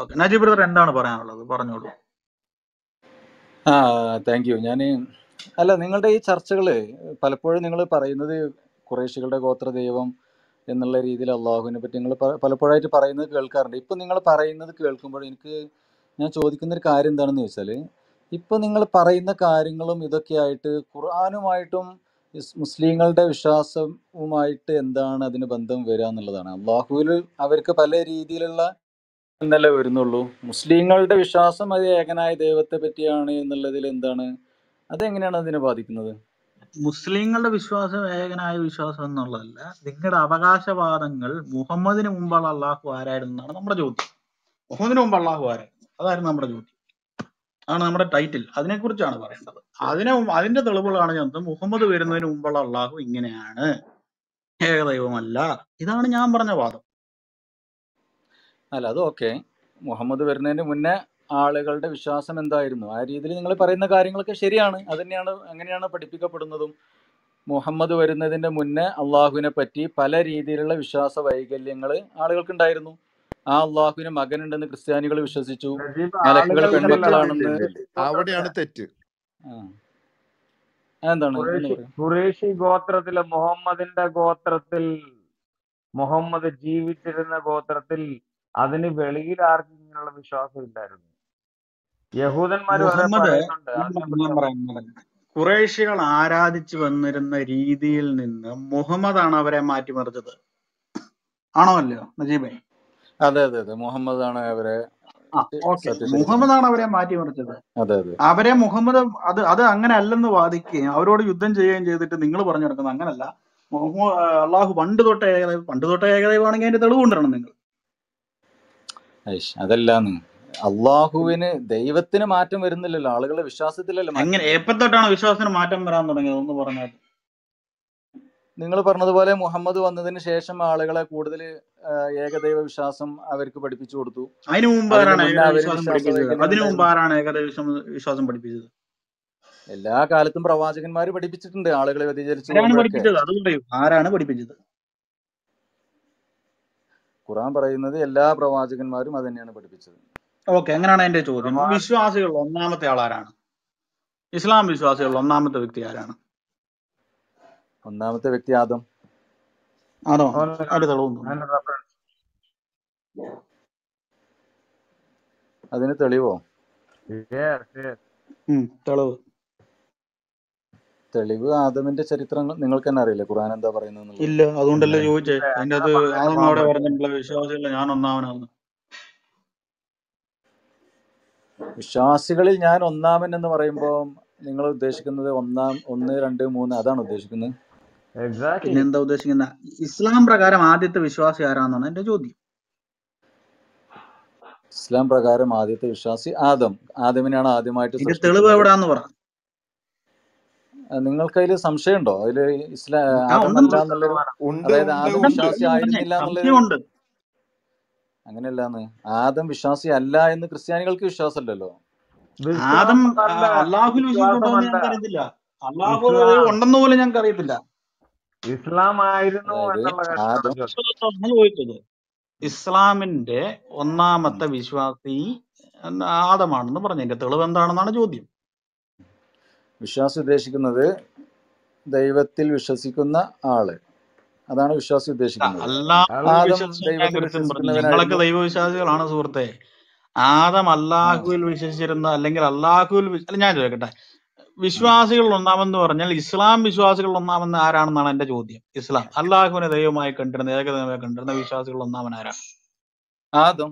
Okay. Najib brother, എന്താണ് പറയാനുള്ളത്? പറഞ്ഞോളൂ. Thank you. ഞാൻ അല്ല നിങ്ങളുടെ ഈ ചർച്ചകൾ പലപ്പോഴും നിങ്ങൾ പറയുന്നത് ഖുറൈശികളുടെ ഗോത്രദൈവം എന്നുള്ള രീതിയിൽ അല്ലാഹുവിനെ പറ്റി നിങ്ങൾ പലപ്പോഴായിട്ട് പറയുന്നത് കേൾക്കാറുണ്ട്. ഇപ്പോൾ നിങ്ങൾ പറയുന്നത് കേൾക്കുമ്പോൾ എനിക്ക് ഞാൻ ചോദിക്കുന്ന ഒരു കാര്യം എന്താണെന്ന് വെച്ചാൽ ഇപ്പോൾ നിങ്ങൾ പറയുന്ന കാര്യങ്ങളും ഇതൊക്കെയായിട്ട് ഖുർആനുമായിട്ടും മുസ്ലിങ്ങളുടെ വിശ്വാസവുമായിട്ട് എന്താണ് അതിന് ബന്ധം വരിക എന്നുള്ളതാണ്. അള്ളാഹുവിൽ അവർക്ക് പല രീതിയിലുള്ള എന്നല്ലേ വരുന്നുള്ളൂ. മുസ്ലിങ്ങളുടെ വിശ്വാസം അത് ഏകനായ ദൈവത്തെ പറ്റിയാണ് എന്നുള്ളതിൽ എന്താണ്, അതെങ്ങനെയാണ് അതിനെ ബാധിക്കുന്നത്? മുസ്ലിങ്ങളുടെ വിശ്വാസം ഏകനായ വിശ്വാസം എന്നുള്ളതല്ല, നിങ്ങളുടെ അവകാശവാദങ്ങൾ മുഹമ്മദിന് മുമ്പുള്ള അള്ളാഹു ആരായിരുന്നു എന്നാണ് നമ്മുടെ ചോദ്യം. മുഹമ്മദിന് മുമ്പ് അള്ളാഹു ആരായിരുന്നു, അതായിരുന്നു നമ്മുടെ ചോദ്യം, ആണ് നമ്മുടെ ടൈറ്റിൽ. അതിനെക്കുറിച്ചാണ് പറയേണ്ടത്. അതിന്റെ തെളിവുകളാണ് ഞാൻ മുഹമ്മദ് വരുന്നതിന് മുമ്പുള്ള അള്ളാഹു ഇങ്ങനെയാണ്, ഏകദൈവമല്ല. ഇതാണ് ഞാൻ പറഞ്ഞ വാദം. അല്ല, അത് ഓക്കെ. മുഹമ്മദ് വരുന്നതിന് മുന്നേ ആളുകളുടെ വിശ്വാസം എന്തായിരുന്നു? ആ രീതിയിൽ നിങ്ങൾ പറയുന്ന കാര്യങ്ങളൊക്കെ ശരിയാണ്. അതുതന്നെയാണ്, അങ്ങനെയാണ് പഠിപ്പിക്കപ്പെടുന്നതും. മുഹമ്മദ് വരുന്നതിന്റെ മുന്നേ അള്ളാഹുവിനെ പറ്റി പല രീതിയിലുള്ള വിശ്വാസ വൈകല്യങ്ങൾ ആളുകൾക്കുണ്ടായിരുന്നു. ആ അള്ളാഹുവിന് മകനുണ്ടെന്ന് ക്രിസ്ത്യാനികൾ വിശ്വസിച്ചു, മലക്കുകൾ പെൺമക്കളാണെന്ന്. അവിടെയാണ് തെറ്റ്. ഖുറൈശി ഗോത്രത്തിലെ മുഹമ്മദിന്റെ ഗോത്രത്തിൽ, മുഹമ്മദ് ജീവിച്ചിരുന്ന ഗോത്രത്തിൽ അതിന് വെളിയിൽ ആർക്കും ഇങ്ങനെയുള്ള വിശ്വാസം ഇല്ലായിരുന്നു. യഹൂദന്മാർ ഖുറൈശികൾ ആരാധിച്ചു വന്നിരുന്ന രീതിയിൽ നിന്ന് മുഹമ്മദാണ് അവരെ മാറ്റിമറിച്ചത്, ആണോ അല്ലയോ നജീബേ? അതെ അതെ അതെ, മുഹമ്മദാണ് അവരെ, മുഹമ്മദാണ് അവരെ മാറ്റിമറിച്ചത്. അവരെ മുഹമ്മദ് അത് അങ്ങനെ അല്ലെന്ന് വാദിക്കുകയും അവരോട് യുദ്ധം ചെയ്യുകയും ചെയ്തിട്ട് നിങ്ങൾ പറഞ്ഞു നടക്കുന്നത് അങ്ങനല്ല, അള്ളാഹു പണ്ട് തൊട്ടേ ഏകദൈവമാണെങ്കിൽ അതിന്റെ തെളിവ് കൊണ്ടുവരണം നിങ്ങൾ. അതല്ലാന്ന്, അള്ളാഹുവിന് ദൈവത്തിന് മാറ്റം വരുന്നില്ലല്ലോ, ആളുകളുടെ വിശ്വാസത്തിലല്ലോ. അങ്ങനെ എപ്പോഴാണ് വിശ്വാസത്തിന് മാറ്റം വരാൻ തുടങ്ങിയത്? ഒന്ന് പറഞ്ഞാൽ. നിങ്ങൾ പറഞ്ഞതുപോലെ മുഹമ്മദ് വന്നതിന് ശേഷം ആളുകളെ കൂടുതൽ ഏകദൈവ വിശ്വാസം അവർക്ക് പഠിപ്പിച്ചു കൊടുത്തു. അതിനു മുമ്പാരാണ് ഏകദൈവ വിശ്വാസം പഠിപ്പിച്ചത്? എല്ലാ കാലത്തും പ്രവാചകന്മാർ പഠിപ്പിച്ചിട്ടുണ്ട് ആളുകളെ വ്യതിചലിച്ചു. ആരാണ് പഠിപ്പിച്ചത്? ഖുർആൻ പറയുന്നത് എല്ലാ പ്രവാചകന്മാരും അത് തന്നെയാണ് പഠിപ്പിച്ചത്. ഓക്കെ, അങ്ങനെയാണ് എന്റെ ചോദ്യം. വിശ്വാസികൾ ഒന്നാമത്തെ ആളാരാണ്? ഇസ്ലാം വിശ്വാസികൾ ഒന്നാമത്തെ വ്യക്തി ആരാണ്? ഒന്നാമത്തെ വ്യക്തി ആദം. ആണോ? അതിന് തെളിവോ? തെളിവ് ആദമിന്റെ ചരിത്രം നിങ്ങൾക്ക് തന്നെ അറിയില്ല. ഖുർആൻ എന്താ പറയുന്നത്? ഇല്ല, അതുകൊണ്ടല്ലേ ചോദിച്ചേ. അതിന്റെ അത് ആദം അവിടെ പറഞ്ഞിട്ടുള്ള വിശ്വാസികളിൽ ഞാൻ ഒന്നാമനാണ്, വിശ്വാസികളിൽ ഞാൻ ഒന്നാമൻ എന്ന് പറയുമ്പോ നിങ്ങൾ ഉദ്ദേശിക്കുന്നത് 1, 2, 3 അതാണ് ഉദ്ദേശിക്കുന്നത്? പിന്നെ എന്താ ഉദ്ദേശിക്കുന്ന? ഇസ്ലാം പ്രകാരം ആദ്യത്തെ വിശ്വാസി ആരാന്നാണ് എന്റെ ചോദ്യം. ഇസ്ലാം പ്രകാരം ആദ്യത്തെ വിശ്വാസി ആദമിനാണ് ആദ്യമായിട്ട്. തെളിവ് എവിടാന്ന് പറ. നിങ്ങൾക്ക് അതിൽ സംശയമുണ്ടോ? അതില് അതായത് ആദം വിശ്വാസി ആയിരുന്നില്ല എന്നുള്ളത് അങ്ങനെയല്ലാന്ന്. ആദം വിശ്വാസി അല്ല എന്ന് ക്രിസ്ത്യാനികൾക്ക് വിശ്വാസമല്ലല്ലോ. ആദം അല്ലാഹുവിൽ വിശ്വാസം ഉണ്ടോ എന്ന് ഞങ്ങൾക്ക് അറിയത്തില്ല, അല്ലാഹു ഉണ്ടെന്ന് പോലും ഞങ്ങൾക്ക് അറിയത്തില്ല. ഇസ്ലാം ആയിരുന്നു. ഇസ്ലാമിന്റെ ഒന്നാമത്തെ വിശ്വാസി ആദമാണെന്ന് പറഞ്ഞതിന്റെ തെളിവ് എന്താണെന്നാണ് ചോദ്യം. വിശ്വാസി ഉദ്ദേശിക്കുന്നത് ദൈവത്തിൽ വിശ്വസിക്കുന്ന ആള്, അതാണ് വിശ്വാസി ഉദ്ദേശിക്കുന്നത്. ദൈവവിശ്വാസികളാണ് സുഹൃത്തെ. ആദം അല്ലാഹുവിൽ വിശ്വസിച്ചിരുന്ന, അല്ലെങ്കിൽ അല്ലാഹുവിൽ ഞാൻ ചോദിക്കട്ടെ, വിശ്വാസികൾ ഒന്നാമെന്ന് പറഞ്ഞാൽ ഇസ്ലാം വിശ്വാസികൾ ഒന്നാമെന്ന് ആരാണെന്നാണ് എന്റെ ചോദ്യം. ഇസ്ലാം അല്ലാഹുവിനെ ദൈവമായി കണ്ടിരുന്ന, ഏകദൈവമായി കണ്ടിരുന്ന വിശ്വാസികൾ ഒന്നാമൻ ആരാണ്? ആദം.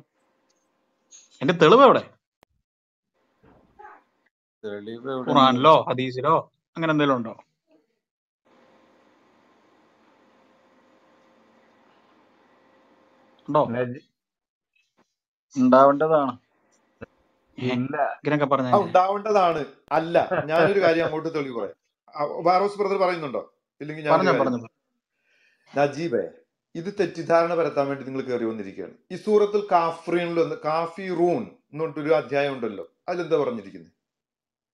എന്റെ തെളിവ് എവിടെ? ഖുർആനിലോ ഹദീസിലോ അങ്ങനെ എന്തെങ്കിലും ഉണ്ടോ? ഉണ്ടോ? ഉണ്ടാവേണ്ടതാണ്. ഉണ്ടാവേണ്ടതാണ്. അല്ല, ഞാനൊരു കാര്യം അങ്ങോട്ട് തെളിവ് പറയാം. ഫാറൂഖ് ബ്രദർ പറയുന്നുണ്ടോ? ഇല്ലെങ്കിൽ ഞാൻ. നജീബേ, ഇത് തെറ്റിദ്ധാരണ പരത്താൻ വേണ്ടി നിങ്ങൾ കയറി വന്നിരിക്കുകയാണ്. ഈ സൂറത്തുൽ കാഫിറൂനിൽ കാഫിറൂൻ എന്ന് പറഞ്ഞിട്ടൊരു അധ്യായം ഉണ്ടല്ലോ, അതിലെന്താ പറഞ്ഞിരിക്കുന്നത്?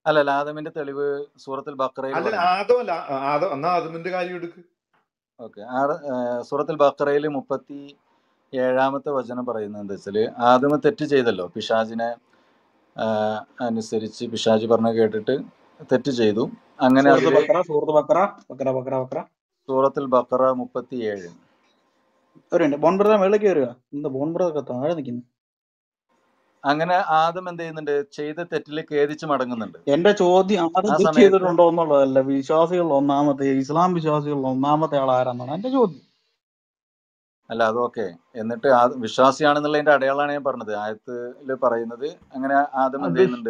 അല്ലല്ല, ആദമിന്റെ തെളിവ് സൂറത്തുൽ ബഖറയിൽ. അല്ല, ആദമല്ല, ആദം എന്നാ ആദമിന്റെ കാര്യം എടുക്ക്. ഓക്കെ, സൂറത്തുൽ ബഖറയിൽ 30 ഏഴാമത്തെ വചനം പറയുന്നത് എന്താ വെച്ചാൽ, ആദ്യമേ തെറ്റ് ചെയ്തല്ലോ, പിശാചിനെ അനുസരിച്ച് പിശാചി പറഞ്ഞു കേട്ടിട്ട് തെറ്റ് ചെയ്തു. അങ്ങനെ സൂറത്തുൽ ബഖറ 37 അങ്ങനെ ആദം എന്ത് ചെയ്യുന്നുണ്ട്, ചെയ്ത തെറ്റില് ഖേദിച്ച് മടങ്ങുന്നുണ്ട്. എന്റെ ചോദ്യം ചെയ്തിട്ടുണ്ടോ എന്നുള്ളതല്ല, വിശ്വാസികളിൽ ഒന്നാമത്തെ ഇസ്ലാം വിശ്വാസികളിൽ ഒന്നാമത്തെ ആൾ ആരാന്നാണ് എന്റെ ചോദ്യം. അല്ല അതൊക്കെ എന്നിട്ട് വിശ്വാസിയാണെന്നുള്ളതിന്റെ അടയാളമാണ് ഞാൻ പറഞ്ഞത്. ആയത്തില് പറയുന്നത് അങ്ങനെ ആദം എന്ത് ചെയ്യുന്നുണ്ട്.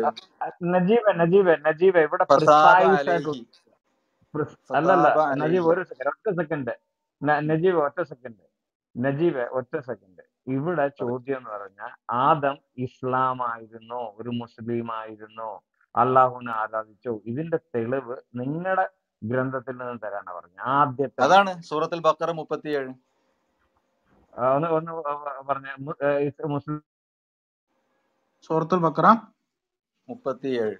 നജീബ് ഒറ്റ സെക്കൻഡ് ഇവിടെ ചോദ്യം എന്ന് പറഞ്ഞാൽ, ആദം ഇസ്ലാം ആയിരുന്നോ, ഒരു മുസ്ലിം ആയിരുന്നോ, അള്ളാഹുവിനെ ആരാധിച്ചോ? ഇതിന്റെ തെളിവ് നിങ്ങളുടെ ഗ്രന്ഥത്തിൽ നിന്ന് തരാനാണ് പറഞ്ഞത്. ആദ്യത്തെ അതാണ് സൂറത്തുൽ ബഖറ 37. ഒന്ന് പറഞ്ഞ മുസ്ലിം സൂറത്തുൽ ബഖറ 37.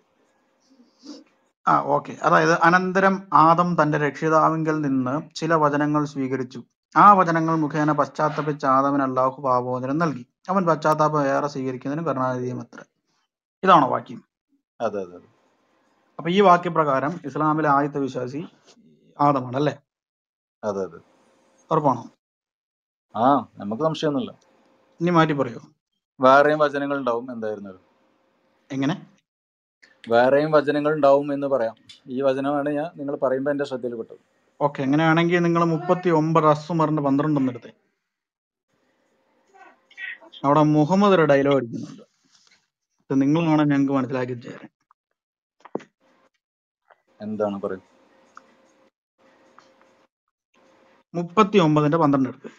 ഓക്കെ, അതായത് അനന്തരം ആദം തന്റെ രക്ഷിതാവിങ്കിൽ നിന്ന് ചില വചനങ്ങൾ സ്വീകരിച്ചു. ആ വചനങ്ങൾ മുഖേന പശ്ചാത്തപിച്ച ആദമിന് അള്ളാഹു പാപമോചനം നൽകി. അവൻ പശ്ചാത്താപം ഏറെ സ്വീകരിക്കുന്നതിന് കരുണാനിധിയുമത്രേ. ഇതാണോ വാക്യം? അതെ അതെ. അപ്പൊ ഈ വാക്യപ്രകാരം ഇസ്ലാമിലെ ആദ്യത്തെ വിശ്വാസി ആദമാണ് അല്ലേ? അതെ അതെ. ഉറപ്പാണോ? ആ, നമുക്ക് സംശയമൊന്നുമില്ല. ഇനി മാറ്റി പറയോ? വേറെയും വചനങ്ങൾ ഉണ്ടാവും. എന്തായിരുന്നു? എങ്ങനെ വേറെയും വചനങ്ങൾ ഉണ്ടാവും എന്ന് പറയാം. ഈ വചനമാണ് ഞാൻ നിങ്ങൾ പറയുമ്പോൾ എന്റെ ശ്രദ്ധയിൽ പെട്ടത്. ഓക്കെ, അങ്ങനെയാണെങ്കിൽ നിങ്ങൾ 39 അസ്സുമറിന്റെ 12 ഒന്നെടുത്തേ. അവിടെ മുഹമ്മദ് ഒരു ഡയലോഗ് അടിക്കുന്നുണ്ട്. അത് നിങ്ങളാണ് ഞങ്ങൾക്ക് മനസ്സിലാക്കി തരാൻ. എന്താണ് പറയുക? 39 12 എടുത്ത്.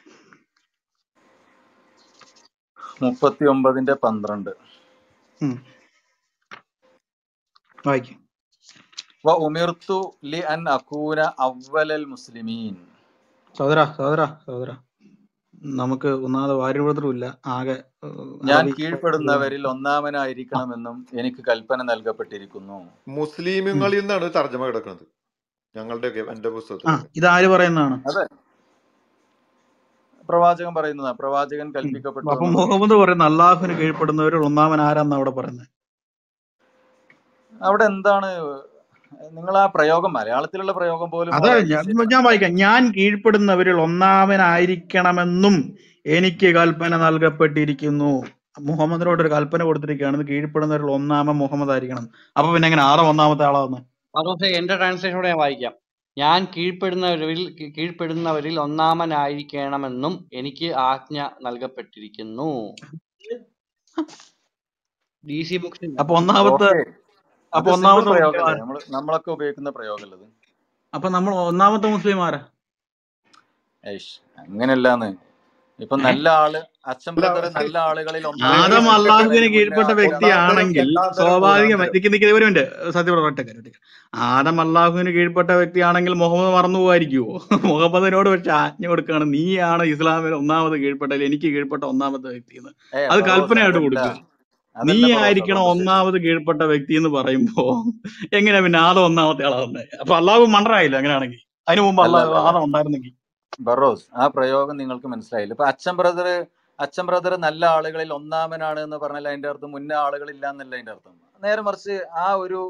39 12 വായിക്കും. നമുക്ക് ഒന്നാമത് വാര്യവൃതമില്ല, ആകെ ഞാൻ കീഴ്പ്പെടുന്നവരിൽ ഒന്നാമനായിരിക്കണമെന്നും എനിക്ക് കൽപ്പന നൽകപ്പെട്ടിരിക്കുന്നു. മുസ്ലിമുകളിൽ നിന്നാണ് തർജ്ജമ കിടക്കുന്നത് ഞങ്ങളുടെയൊക്കെ. എന്റെ പുസ്തകത്തിൽ ഇതാര് പറയുന്നതാണ്? അതെ, പ്രവാചകൻ പറയുന്നതാണ്. പ്രവാചകൻ കൽപ്പിക്കപ്പെട്ടു. അപ്പൊ മുഹമ്മദ് പറയുന്ന അള്ളാഹുവിന് കീഴ്പ്പെടുന്നവരിൽ ഒന്നാമൻ ആരാന്നാ അവിടെ പറയുന്നത്? അവിടെ എന്താണ് നിങ്ങൾ ആ പ്രയോഗം? മലയാളത്തിലുള്ള പ്രയോഗം പോലും അതെ. ഞാൻ വായിക്കാം. ഞാൻ കീഴ്പ്പെടുന്നവരിൽ ഒന്നാമനായിരിക്കണമെന്നും എനിക്ക് കൽപ്പന നൽകപ്പെട്ടിരിക്കുന്നു. മുഹമ്മദിനോട് ഒരു കൽപ്പന കൊടുത്തിരിക്കുകയാണ്, കീഴ്പ്പെടുന്നവരിൽ ഒന്നാമൻ മുഹമ്മദ് ആയിരിക്കണം. അപ്പൊ പിന്നെ എങ്ങനെ ആറോ ഒന്നാമത്തെ ആളാന്ന്? അത് എന്റെ ട്രാൻസ്ലേഷനോട് ഞാൻ വായിക്കാം. ഞാൻ കീഴ്പ്പെടുന്നവരിൽ ഒന്നാമനായിരിക്കണമെന്നും എനിക്ക് ആജ്ഞ നൽകപ്പെട്ടിരിക്കുന്നു. DC books. അപ്പൊ ഒന്നാമത്തെ നമ്മളൊക്കെ ഉപയോഗിക്കുന്ന പ്രയോഗമല്ലത്. അപ്പൊ നമ്മൾ ഒന്നാമത്തെ മുസ്ലിം ആരാ? അങ്ങനെയല്ലാന്ന് ഇപ്പൊ നല്ല ആള് അച്ഛൻ ബ്രദർ നല്ല ആളുകളിൽ ആദം അള്ളാഹുവിന് കീഴ്പ്പെട്ട വ്യക്തിയാണെങ്കിൽ സ്വാഭാവികമായിട്ട് സത്യപ്രവർത്തകർ ആദം അള്ളാഹുവിന് കീഴ്പ്പെട്ട വ്യക്തിയാണെങ്കിൽ മുഹമ്മദ് മറന്നുപോകായിരിക്കുവോ? മുഹമ്മദിനോട് പക്ഷെ ആജ്ഞ കൊടുക്കുകയാണ്, നീയാണ് ഇസ്ലാമിൽ ഒന്നാമത് കീഴ്പ്പെട്ടതിൽ എനിക്ക് കീഴ്പ്പെട്ട ഒന്നാമത്തെ വ്യക്തി എന്ന്. അത് കൽപ്പനയായിട്ട് കൊടുക്കുക, നീ ആയിരിക്കണം ഒന്നാമത് കീഴ്പ്പെട്ട വ്യക്തി എന്ന് പറയുമ്പോ എങ്ങനെയാ പിന്നെ ആദം ഒന്നാമത്തെ ആളാവുന്നത്? അപ്പൊ അള്ളാഹു മണ്ടറായില്ല അങ്ങനെയാണെങ്കിൽ. അതിനു മുമ്പ് അള്ളാഹു ആദം ഉണ്ടായിരുന്നെങ്കിൽ. ബറോസ്, ആ പ്രയോഗം നിങ്ങൾക്ക് മനസ്സിലായില്ല. ഇപ്പൊ അച്ഛൻ ബ്രദർ നല്ല ആളുകളിൽ ഒന്നാമനാണ് എന്ന് പറഞ്ഞാൽ അതിന്റെ അർത്ഥം മുന്നേ ആളുകളില്ല എന്നല്ല അതിന്റെ അർത്ഥം. നേരെ മറിച്ച് ആ ഒരു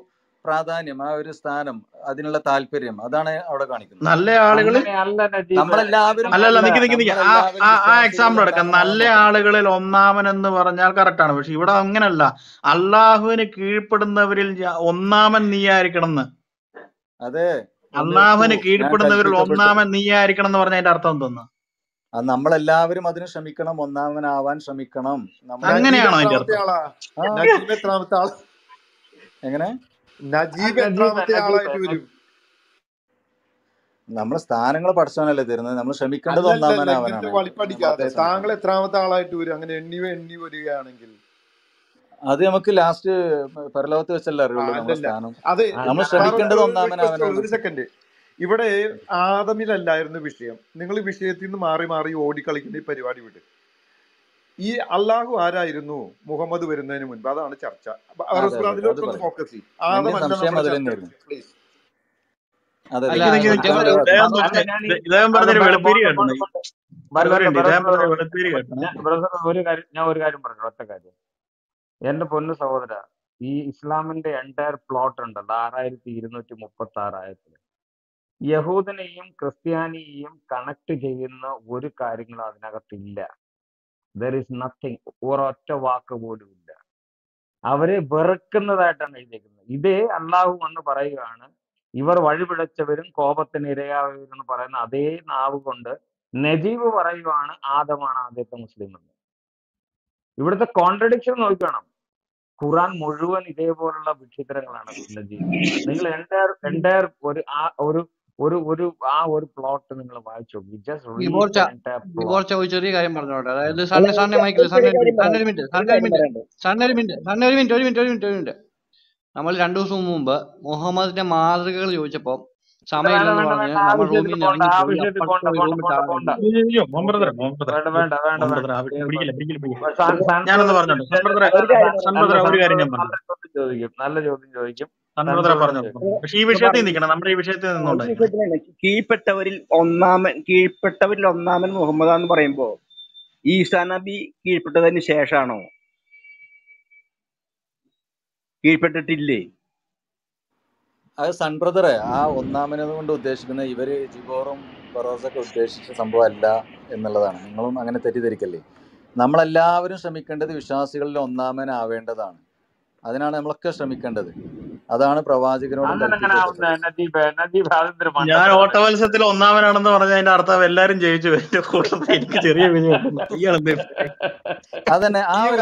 പ്രാധാന്യം, ആ ഒരു സ്ഥാനം, അതിനുള്ള താല്പര്യം അതാണ് അവിടെ കാണിക്കുന്നത്. നല്ല ആളുകളിൽ നമ്മളെല്ലാവരും എക്സാമ്പിൾ എടുക്കാം. നല്ല ആളുകളിൽ ഒന്നാമൻ എന്ന് പറഞ്ഞാൽ കറക്റ്റാണ്, പക്ഷെ ഇവിടെ അങ്ങനല്ല. അള്ളാഹുവിന് കീഴ്പ്പെടുന്നവരിൽ ഒന്നാമൻ നീയായിരിക്കണം എന്ന്. അതെ, അള്ളാഹുവിന് കീഴ്പ്പെടുന്നവരിൽ ഒന്നാമൻ നീയായിരിക്കണം എന്ന് പറഞ്ഞ അതിന്റെ അർത്ഥം തോന്നുന്നു നമ്മളെല്ലാവരും അതിന് ശ്രമിക്കണം, ഒന്നാമനാവാൻ ശ്രമിക്കണം. അങ്ങനെയാണോ അതിന്റെ അർത്ഥം? എങ്ങനെ നമ്മള് സ്ഥാനങ്ങള് പഠിച്ചവനല്ലേ തരുന്നത്? നമ്മൾ ശ്രമിക്കേണ്ടത് ഒന്നാമനാവാനാണ്. താങ്കൾ എത്രാമത്തെ ആളായിട്ട് വരും? അങ്ങനെ എണ്ണി വരികയാണെങ്കിൽ അത് നമുക്ക് ലാസ്റ്റ് പരലോകത്ത് വെച്ചല്ലേ അറിയുള്ളൂ. ഒന്നാമനാവാനാണ്. ഒരു സെക്കൻഡ്, ഇവിടെ ആദമിലല്ലായിരുന്നു വിഷയം. നിങ്ങൾ വിഷയത്തിൽ നിന്ന് മാറി ഓടിക്കളിക്കുന്ന ഈ പരിപാടി വിട്ട്. ഈ അള്ളാഹു ആരായിരുന്നു മുഹമ്മദ് വരുന്നതിന് മുൻപ്? അതാണ് ചർച്ച. ഞാൻ ഒരു കാര്യം പറഞ്ഞു, ഒറ്റ കാര്യം. എന്റെ പൊന്നു സഹോദര, ഈ ഇസ്ലാമിന്റെ എൻറ്റയർ പ്ലോട്ട് ഉണ്ടല്ലോ 6236 ആയത്തിൽ യഹൂദനെയും ക്രിസ്ത്യാനിയെയും കണക്ട് ചെയ്യുന്ന ഒരു കാര്യങ്ങളും അതിനകത്തില്ല. ദർ ഈസ് നത്തിങ്, ഒരൊറ്റ വാക്ക് പോലും ഇല്ല. അവരെ വെറുക്കുന്നതായിട്ടാണ് എഴുതിയിരിക്കുന്നത്. ഇതേ അള്ളാഹു എന്ന് പറയുകയാണ്, ഇവർ വഴിപിഴച്ചവരും കോപത്തിന് ഇരയായവരും എന്ന് പറയുന്ന അതേ നാവ് കൊണ്ട് നജീബ് പറയുകയാണ് ആദമാണ് ആദ്യത്തെ മുസ്ലിം എന്ന്. ഇവിടുത്തെ കോൺട്രഡിക്ഷൻ നോക്കണം. ഖുറാൻ മുഴുവൻ ഇതേപോലുള്ള വിക്ഷിതരങ്ങളാണ് നജീബ്. നിങ്ങൾ എൻറ്റയർ ഒരു ആ ഒരു ഒരു ഒരു ആ ഒരു പ്ലോട്ട് നിങ്ങൾ വായിച്ചു നോക്കി. ചെറിയ കാര്യം പറഞ്ഞോട്ടെ, അതായത് നമ്മൾ 2 ദിവസം മുമ്പ് മുഹമ്മദിന്റെ മാതൃകകൾ ചോദിച്ചപ്പോൾ സമയമില്ലെന്ന് പറഞ്ഞ് നമ്മൾ റൂമിൽ ചോദിക്കും. നല്ല ചോദ്യം ചോദിക്കും. കീഴ്പ്പെട്ടവരിൽ ഒന്നാമൻ മുഹമ്മദ് എന്ന് പറയുമ്പോ ഈസാ നബി കീഴ്പ്പെട്ടതിന് ശേഷമാണോ? കീഴ്പ്പെട്ടിട്ടില്ലേ? അത് സൺ ബ്രദറെ, ആ ഒന്നാമനത് കൊണ്ട് ഉദ്ദേശിക്കുന്ന ഇവര് ജിഗോറും ബറോസൊക്കെ ഉദ്ദേശിച്ച സംഭവം അല്ല എന്നുള്ളതാണ്. നിങ്ങളും അങ്ങനെ തെറ്റിദ്ധരിക്കല്ലേ. നമ്മളെല്ലാവരും ശ്രമിക്കേണ്ടത് വിശ്വാസികളിൽ ഒന്നാമനാവേണ്ടതാണ്. അതിനാണ് നമ്മളൊക്കെ ശ്രമിക്കേണ്ടത്. അതാണ് പ്രവാചകനോട്. ഞാൻ ഓട്ടമത്സരത്തിൽ ഒന്നാമനാണെന്ന് പറഞ്ഞ അതിന്റെ അർത്ഥം എല്ലാരും ജയിച്ചു കൂട്ടത്തിൽ എനിക്ക് ചെറിയ അതന്നെ. ആ ഒരു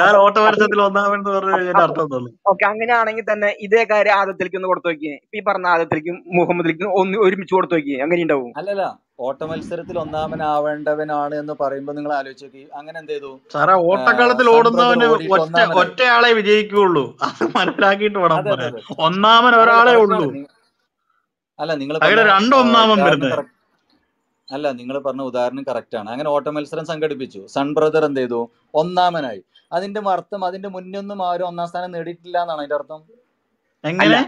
ഞാൻ ഓട്ടമത്സരത്തിൽ ഒന്നാമനെന്ന് പറഞ്ഞതിന്റെ അർത്ഥം തോന്നുന്നു. ഓക്കെ, അങ്ങനെയാണെങ്കിൽ തന്നെ ഇതേ കാര്യം ആദ്യത്തിലേക്ക് ഒന്ന് കൊടുത്തു നോക്കിയേ. ഇപ്പൊ ഈ പറഞ്ഞ ആദ്യത്തിലേക്കും മുഹമ്മദിലേക്കും ഒന്ന് ഒരുമിച്ച് കൊടുത്തു നോക്കിയേ, അങ്ങനെ ഉണ്ടാവും. അല്ലല്ല, ഓട്ടമത്സരത്തിൽ ഒന്നാമനാവേണ്ടവനാണ് എന്ന് പറയുമ്പോ നിങ്ങൾ ആലോചിച്ച് നോക്കി. അങ്ങനെ എന്ത് ചെയ്തു സാറേ? ഓട്ടക്കളത്തിൽ ഓടുന്നവന് ഒറ്റയാളെ വിജയിക്കുള്ളൂ. അത് മനസ്സിലാക്കിയിട്ട് വേണം. ഒന്നാമൻ ഒരാളെ ഉള്ളൂ. അല്ല, നിങ്ങൾ രണ്ടൊന്നാമൻ വരുന്നത്. അല്ല, നിങ്ങൾ പറഞ്ഞ ഉദാഹരണം കറക്റ്റ് ആണ്. അങ്ങനെ ഓട്ടമത്സരം സംഘടിപ്പിച്ചു. സൺ ബ്രദർ എന്ത് ചെയ്തു? ഒന്നാമനായി. അതിന്റെ അർത്ഥം അതിന്റെ മുന്നൊന്നും ആരും ഒന്നാം സ്ഥാനം നേടിയിട്ടില്ല എന്നാണ് അതിന്റെ അർത്ഥം. എങ്ങനെ?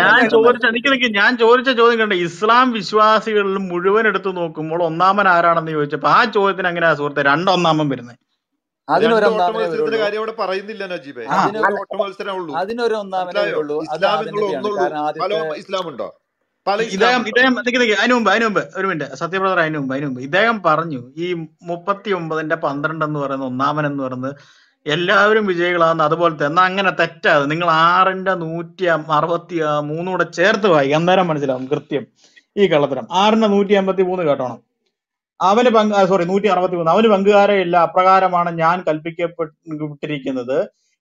ഞാൻ ചോദിച്ച ചോദ്യം കണ്ടേ, ഇസ്ലാം വിശ്വാസികളിൽ മുഴുവൻ എടുത്തു നോക്കുമ്പോൾ ഒന്നാമൻ ആരാണെന്ന് ചോദിച്ചപ്പോ ആ ചോദ്യത്തിന് എങ്ങനെയാ സുഹൃത്തെ രണ്ടൊന്നാമൻ വരുന്നത്? അതിനൊരു ഒന്നാമനുണ്ടോ? അതിനുമുമ്പ് ഒരു മിനിറ്റ് സത്യപ്രദർ, അതിനുമുമ്പ് ഇദ്ദേഹം പറഞ്ഞു ഈ 39-12 എന്ന് പറയുന്ന ഒന്നാമൻ എന്ന് പറയുന്നത് എല്ലാവരും വിജയികളാകുന്ന അതുപോലത്തെ. എന്നാൽ അങ്ങനെ തെറ്റാതെ നിങ്ങൾ 6-163 കൂടെ ചേർത്ത് വായിക്കും, അന്നേരം മനസ്സിലാവും കൃത്യം ഈ കള്ളത്തരം. 6-153 കേട്ടോണം. അവന് 163. അവന് പങ്കുകാരമില്ല. അപ്രകാരമാണ് ഞാൻ കൽപ്പിക്കപ്പെട്ടിരിക്കുന്നത്,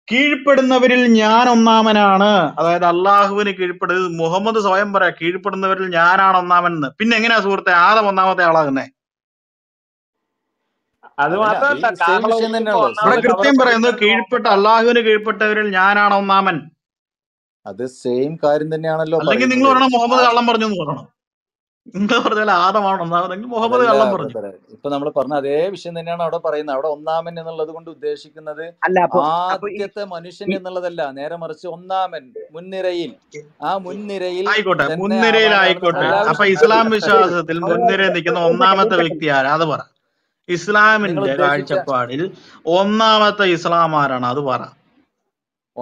കീഴ്പ്പെടുന്നവരിൽ ഞാൻ ഒന്നാമനാണ്. അതായത് അള്ളാഹുവിന് കീഴ്പ്പെടുന്നത്. മുഹമ്മദ് സ്വയം പറയാ കീഴ്പ്പെടുന്നവരിൽ ഞാനാണ് ഒന്നാമനെന്ന്. പിന്നെ എങ്ങനെയാ സുഹൃത്തെ ആദം ഒന്നാമത്തെ ആളാകുന്നേ? അത് മാത്രമല്ല, ഇവിടെ കൃത്യം പറയുന്നത് കീഴ്പ്പെട്ട അള്ളാഹുവിന് കീഴ്പ്പെട്ടവരിൽ ഞാനാണ് ഒന്നാമൻ. അത് സെയിം കാര്യം തന്നെയാണല്ലോ. അല്ലെങ്കിൽ നിങ്ങൾ പറഞ്ഞ മുഹമ്മദ് കള്ളം പറഞ്ഞു എന്ന് പറയണം. നിങ്ങൾ പറഞ്ഞാൽ ആദമാണ് ഒന്നാമനെങ്കിൽ മുഹമ്മദ് കള്ളം പറഞ്ഞു. ഇപ്പൊ നമ്മൾ പറഞ്ഞ അതേ വിഷയം തന്നെയാണ് അവിടെ പറയുന്നത്. അവിടെ ഒന്നാമൻ എന്നുള്ളത് കൊണ്ട് ഉദ്ദേശിക്കുന്നത് ആദ്യത്തെ മനുഷ്യൻ എന്നുള്ളതല്ല, നേരെ മറിച്ച് ഒന്നാമൻ മുൻനിരയിൽ. ആ മുൻനിരയിൽ മുൻനിരയിലായിക്കോട്ടെ. അപ്പൊ ഇസ്ലാം വിശ്വാസത്തിൽ മുൻനിരയിൽ നിൽക്കുന്ന ഒന്നാമത്തെ വ്യക്തി ആരാ? അത് പറ. ഇസ്ലാമിന്റെ കാഴ്ചപ്പാടിൽ ഒന്നാമത്തെ ഇസ്ലാം ആരാണ്? അത് പറ.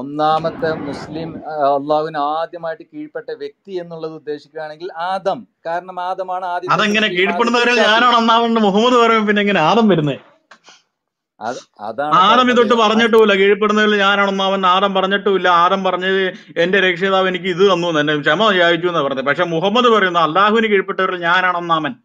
ഒന്നാമത്തെ മുസ്ലിം അള്ളാഹുവിന് ആദ്യമായിട്ട് കീഴ്പ്പെട്ട വ്യക്തി എന്നുള്ളത് ഉദ്ദേശിക്കുകയാണെങ്കിൽ ആദം. കാരണം ആദമാണ് ആദ്യം. അതെങ്ങനെ കീഴ്പ്പെടുന്നവരിൽ ഞാനാണ് ഒന്നാമൻ മുഹമ്മദ് പറയുമ്പോൾ പിന്നെ എങ്ങനെ ആദം വരുന്നേ? ആദം ഇതൊട്ട് പറഞ്ഞിട്ടുമില്ല കീഴ്പ്പെടുന്നവരിൽ ഞാനാണ് ഒന്നാമൻ. ആദം പറഞ്ഞിട്ടുമില്ല. ആദം പറഞ്ഞത് എന്റെ രക്ഷിതാവ് എനിക്ക് ഇത് തന്നു, എന്നെ ക്ഷമ യാചിച്ചു എന്നാ പറഞ്ഞത്. പക്ഷെ മുഹമ്മദ് പറയുന്നത് അള്ളാഹുവിന് കീഴ്പ്പെട്ടവരിൽ ഞാനാണ് ഒന്നാമൻ.